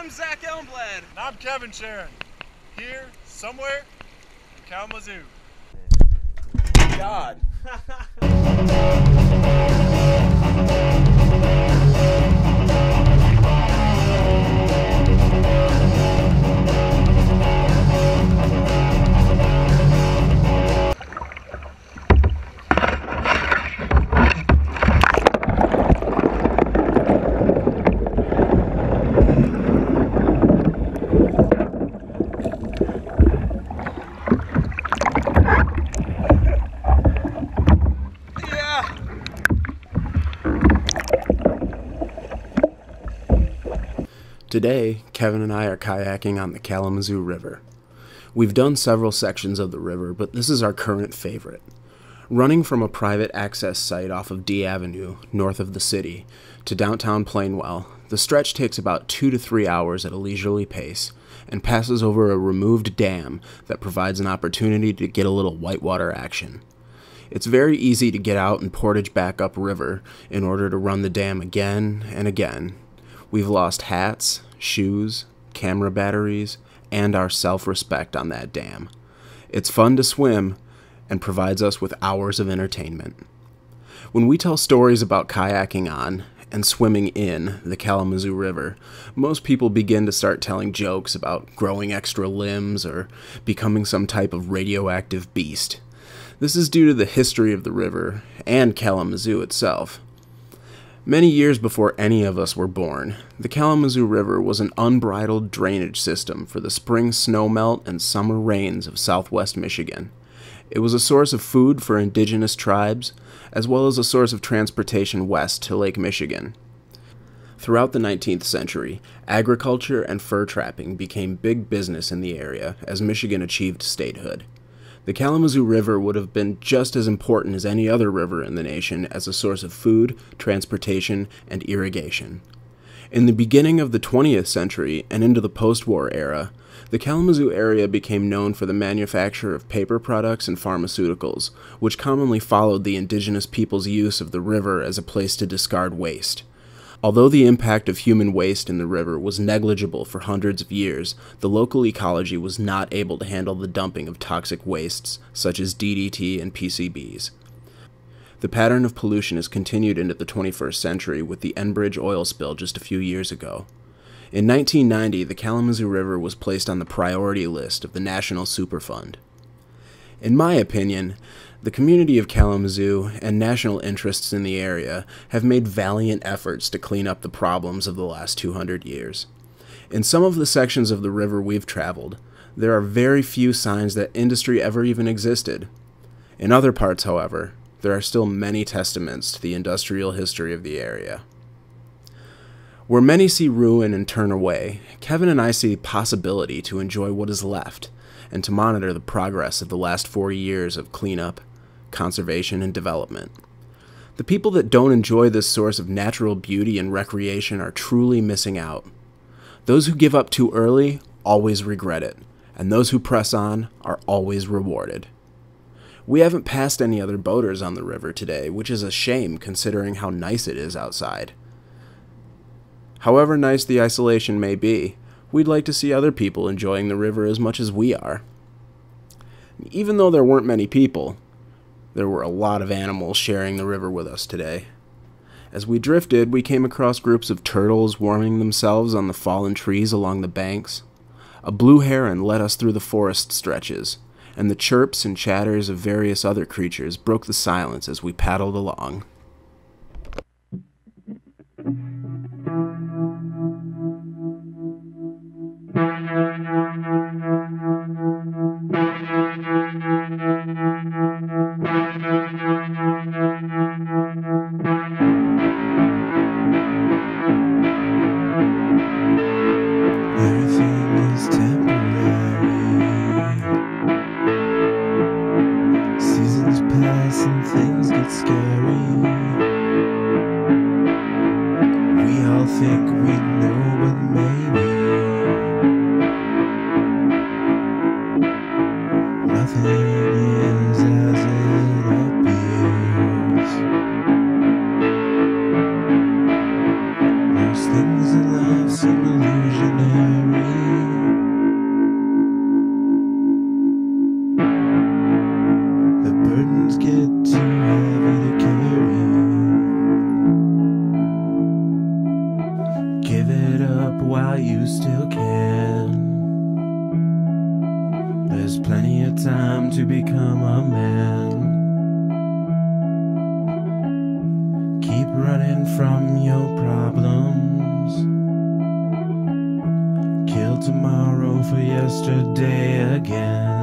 I'm Zach Elmblad. And I'm Kevin Sharon. Here, somewhere, in Kalamazoo. God. Today, Kevin and I are kayaking on the Kalamazoo River. We've done several sections of the river, but this is our current favorite. Running from a private access site off of D Avenue, north of the city, to downtown Plainwell, the stretch takes about 2 to 3 hours at a leisurely pace and passes over a removed dam that provides an opportunity to get a little whitewater action. It's very easy to get out and portage back upriver in order to run the dam again and again. We've lost hats, shoes, camera batteries, and our self-respect on that dam. It's fun to swim and provides us with hours of entertainment. When we tell stories about kayaking on and swimming in the Kalamazoo River, most people begin to start telling jokes about growing extra limbs or becoming some type of radioactive beast. This is due to the history of the river and Kalamazoo itself. Many years before any of us were born, the Kalamazoo River was an unbridled drainage system for the spring snowmelt and summer rains of southwest Michigan. It was a source of food for indigenous tribes, as well as a source of transportation west to Lake Michigan. Throughout the 19th century, agriculture and fur trapping became big business in the area as Michigan achieved statehood. The Kalamazoo River would have been just as important as any other river in the nation as a source of food, transportation, and irrigation. In the beginning of the 20th century and into the post-war era, the Kalamazoo area became known for the manufacture of paper products and pharmaceuticals, which commonly followed the indigenous people's use of the river as a place to discard waste. Although the impact of human waste in the river was negligible for hundreds of years, the local ecology was not able to handle the dumping of toxic wastes, such as DDT and PCBs. The pattern of pollution has continued into the 21st century with the Enbridge oil spill just a few years ago. In 1990, the Kalamazoo River was placed on the priority list of the National Superfund. In my opinion, the community of Kalamazoo and national interests in the area have made valiant efforts to clean up the problems of the last 200 years. In some of the sections of the river we've traveled, there are very few signs that industry ever even existed. In other parts, however, there are still many testaments to the industrial history of the area. Where many see ruin and turn away, Kevin and I see possibility to enjoy what is left and to monitor the progress of the last 4 years of cleanup, conservation, and development. The people that don't enjoy this source of natural beauty and recreation are truly missing out. Those who give up too early always regret it, and those who press on are always rewarded. We haven't passed any other boaters on the river today, which is a shame considering how nice it is outside. However nice the isolation may be, we'd like to see other people enjoying the river as much as we are. Even though there weren't many people, there were a lot of animals sharing the river with us today. As we drifted, we came across groups of turtles warming themselves on the fallen trees along the banks. A blue heron led us through the forest stretches, and the chirps and chatters of various other creatures broke the silence as we paddled along. Seasons pass and things get scary. Give it up while you still can. There's plenty of time to become a man. Keep running from your problems. Kill tomorrow for yesterday again.